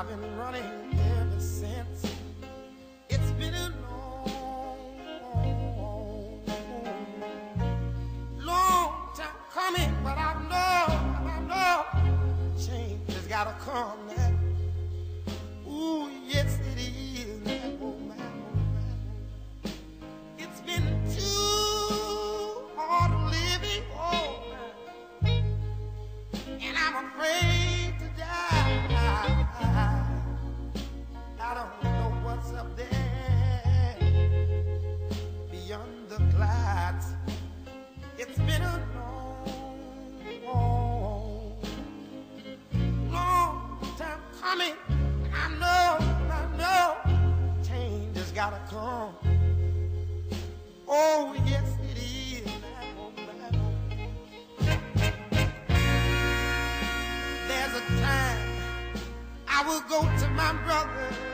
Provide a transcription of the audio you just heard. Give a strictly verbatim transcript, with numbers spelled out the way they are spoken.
I've been running ever since. It's been a long, long time coming, but I know, I know, change has got to come now. Ooh, yes it is. Oh, my, oh, my. It's been too hard living, oh my. And I'm afraid to die. I don't know what's up there beyond the clouds. It's been a long, long, long time coming. I know, I know, change has got to come. Oh, yes, it is. There's a time I will go to my brother